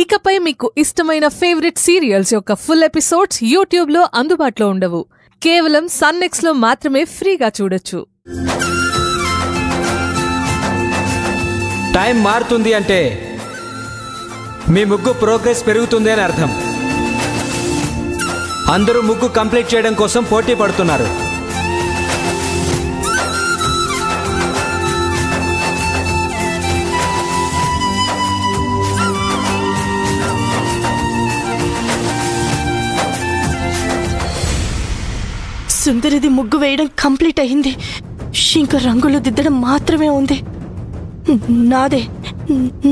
ఇకపై మీకు ఇష్టమైన ఫేవరెట్ సీరియల్స్ యొక్క ఫుల్ ఎపిసోడ్స్ యూట్యూబ్ లో అందుబాటులో ఉండవు. కేవలం సన్ నెక్స్ట్ లో మాత్రమే ఫ్రీగా చూడొచ్చు. టైం మారుతుంది అంటే మీ ముగ్గు ప్రోగ్రెస్ పెరుగుతుంది అని అర్థం. అందరూ ముగ్గు కంప్లీట్ చేయడం కోసం పోటీ పడుతున్నారు. సుందరిది ముగ్గు వేయడం కంప్లీట్ అయింది. ఇంకా రంగులు దిద్దడం మాత్రమే ఉంది.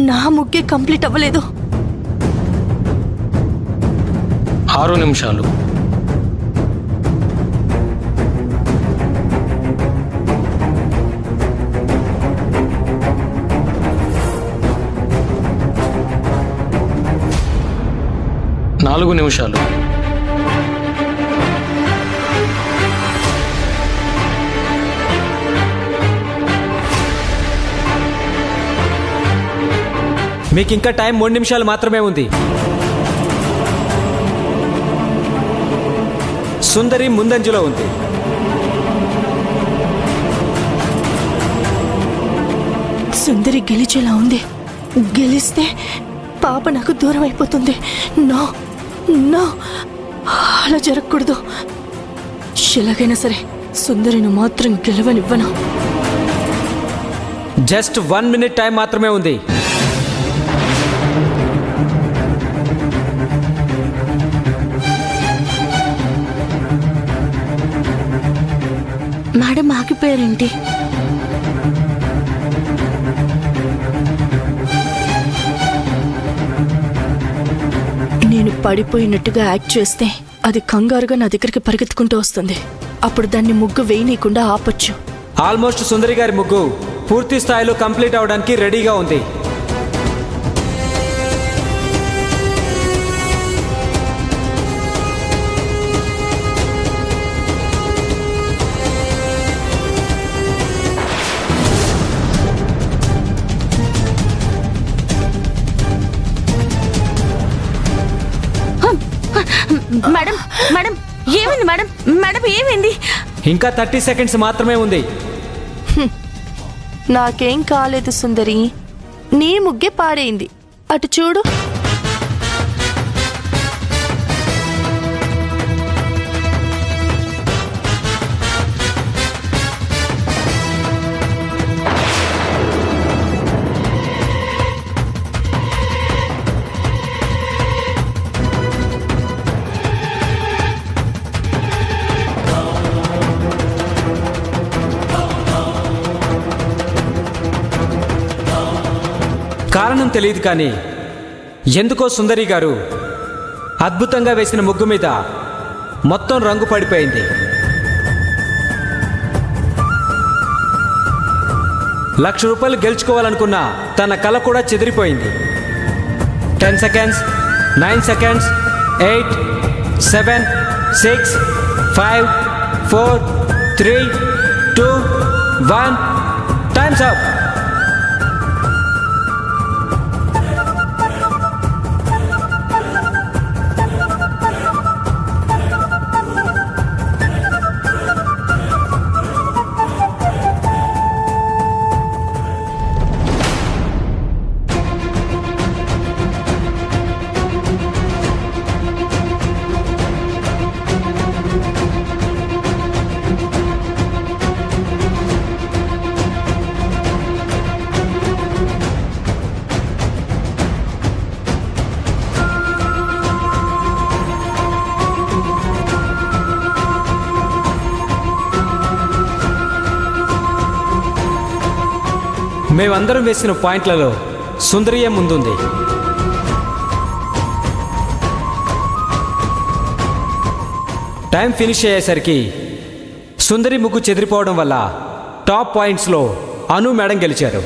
నా ముగ్గే కంప్లీట్ అవ్వలేదు. 6 నిమిషాలు. నిమిషాలు 4 నిమిషాలు. 3 నిమిషాలు మాత్రమే ఉంది. సుందరి ముందంజలో ఉంది. సుందరి గెలిచేలా ఉంది. గెలిస్తే పాప నాకు దూరం అయిపోతుంది. నో, అలా జరగకూడదు. ఎలాగైనా సరే సుందరిని మాత్రం గెలవనివ్వను. జస్ట్ 1 మినిట్ టైం మాత్రమే ఉంది. మేడం ఆగిపోయారేంటి? నేను పడిపోయినట్టుగా యాక్ట్ చేస్తే అది కంగారుగా నా దగ్గరికి పరిగెత్తుకుంటూ వస్తుంది. అప్పుడు దాన్ని ముగ్గు వేయనీయకుండా ఆపొచ్చు. ఆల్మోస్ట్ సుందరి గారి ముగ్గు పూర్తి స్థాయిలో కంప్లీట్ అవడానికి రెడీగా ఉంది. మేడం మేడం ఏమైంది? మేడం మేడం ఏమైంది? ఇంకా 30 సెకండ్స్ మాత్రమే ఉంది. నాకేం కాలేదు సుందరి, నీ ముగ్గే పాడైంది. అటు చూడు. కారణం తెలియదు కానీ ఎందుకో సుందరి గారు అద్భుతంగా వేసిన ముగ్గు మీద మొత్తం రంగు పడిపోయింది. ₹1,00,000 గెలుచుకోవాలనుకున్న తన కల కూడా చెదిరిపోయింది. 10 seconds, 9 seconds, 8, 7, 6, 5, 4, 3, 2, 1. Time's up. మేమందరం వేసిన పాయింట్లలో సుందరియే ముందుంది. టైం ఫినిష్ అయ్యేసరికి సుందరి ముగ్గు చెదిరిపోవడం వల్ల టాప్ పాయింట్స్లో అను మేడం గెలిచారు.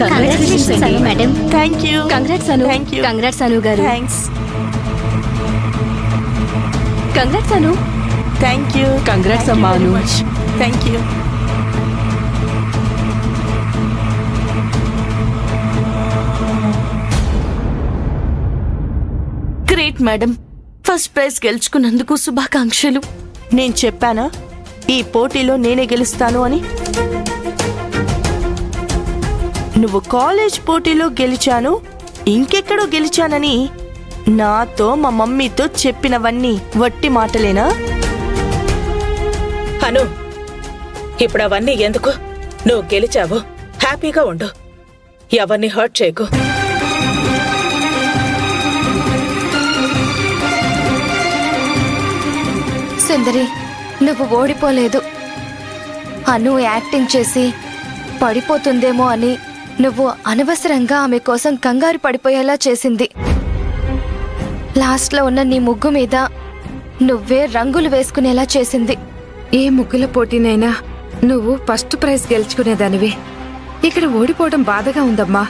Congratulations Anu madam. Thank you. Congrats Anu. Thank you. Congrats Anu garu. Thanks. Congrats Anu. Thank you. Congrats amma Anu. Thank you. Great madam. First prize గెలుచుకున్నందుకు శుభాకాంక్షలు. నేను చెప్పానా ఈ పోటీలో నేనే గెలుస్తాను అని? నువ్వు కాలేజ్ పోటీలో గెలిచాను, ఇంకెక్కడో గెలిచానని నాతో మా మమ్మీతో చెప్పినవన్నీ వట్టి మాటలేనా? అను, ఇప్పుడు అవన్నీ ఎందుకు? నువ్వు గెలిచావు, హ్యాపీగా ఉండు, ఎవరిని హర్ట్ చేయకు. సుందరి, నువ్వు ఓడిపోలేదు. అను యాక్టింగ్ చేసి పడిపోతుందేమో అని నువ్వు అనవసరంగా ఆమె కోసం కంగారు పడిపోయేలా చేసింది. లాస్ట్లో ఉన్న నీ ముగ్గు మీద నువ్వే రంగులు వేసుకునేలా చేసింది. ఏ ముగ్గుల పోటీనైనా నువ్వు ఫస్ట్ ప్రైజ్ గెలుచుకునేదానివి. ఇక్కడ ఓడిపోవడం బాధగా ఉందమ్మా.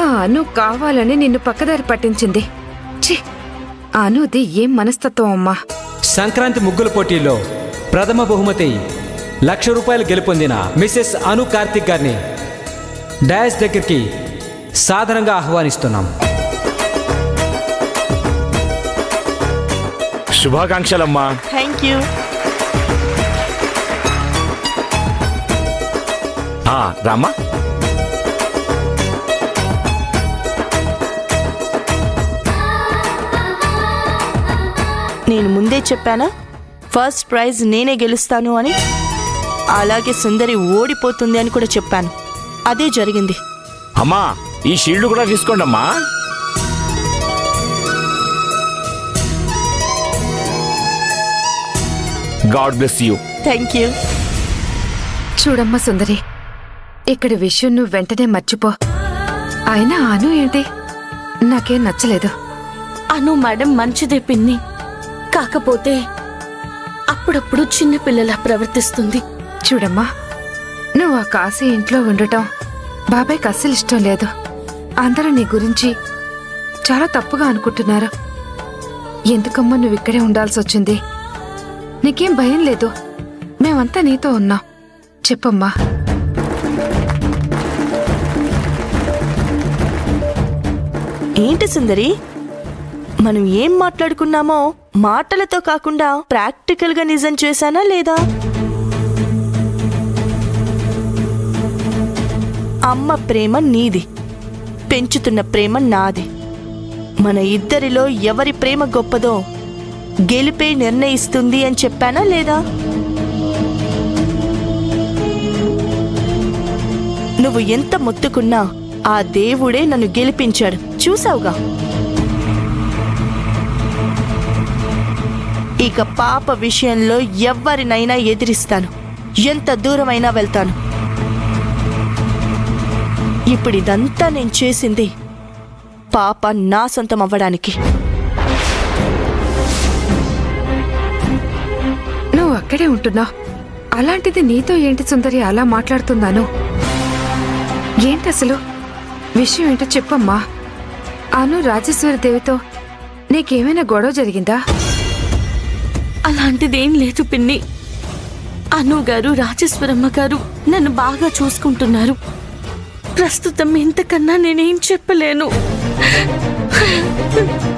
ఆ అను కావాలని నిన్ను పక్కదారి పట్టించింది. ఛీ, అనుది ఏం మనస్తత్వం అమ్మా. సంక్రాంతి ముగ్గుల పోటీలో ప్రథమ బహుమతి ₹1,00,000 గెలుపొందిన మిస్సెస్ అను కార్తిక్ గారిని డాష్ దగ్గరికి సాధారణంగా ఆహ్వానిస్తున్నాం. శుభాకాంక్షలమ్మా. Thank you. రామ్మా. నేను ముందే చెప్పానా ఫస్ట్ ప్రైజ్ నేనే గెలుస్తాను అని? అలాగే సుందరి ఓడిపోతుంది అని కూడా చెప్పాను, అదే జరిగింది. అమ్మా, ఈ షీల్డ్ కూడా తీసుకోండి అమ్మా. God bless you. Thank you. చూడమ్మా సుందరి, ఇక్కడ విషయం నువ్వు వెంటనే మర్చిపో. అయినా అను ఏంటి, నాకేం నచ్చలేదు. అను మేడం మంచిదే పిన్ని, కాకపోతే అప్పుడప్పుడు చిన్నపిల్లలా ప్రవర్తిస్తుంది. చూడమ్మా, నువ్వు ఆ కాశీ ఇంట్లో ఉండటం బాబాయ్కి అస్సలు ఇష్టం లేదు. అందరూ నీ గురించి చాలా తప్పుగా అనుకుంటున్నారు. ఎందుకమ్మా నువ్వు ఇక్కడే ఉండాల్సి వచ్చింది? నీకేం భయం లేదు? మేమంతా నీతో ఉన్నాం. చెప్పమ్మా. ఏంటి సుందరి, మనం ఏం మాట్లాడుకున్నామో మాటలతో కాకుండా ప్రాక్టికల్ గా నిజం చేశానా లేదా? అమ్మ ప్రేమ నీది, పెంచుతున్న ప్రేమ నాది. మన ఇద్దరిలో ఎవరి ప్రేమ గొప్పదో గెలిపే నిర్ణయిస్తుంది అని చెప్పానా లేదా? నువ్వు ఎంత మొత్తుకున్నా ఆ దేవుడే నన్ను గెలిపించాడు, చూసావుగా. ఇక పాప విషయంలో ఎవరినైనా ఎదిరిస్తాను, ఎంత దూరమైనా వెళ్తాను. ఇప్పుడు ఇదంతా నేను చేసింది పాప నా సొంతం అవ్వడానికి. నువ్వు అక్కడే ఉంటున్నావు, అలాంటిది నీతో ఏంటి సుందరి అలా మాట్లాడుతున్నాను? ఏంటి అసలు విషయం ఏంటో చెప్పమ్మా. అను రాజేశ్వరి దేవితో నీకేమైనా గొడవ జరిగిందా? అలాంటిదేం లేదు పిన్ని. అను గారు, రాజేశ్వరమ్మ గారు నన్ను బాగా చూసుకుంటున్నారు. ప్రస్తుతం ఇంతకన్నా నేనేం చెప్పలేను.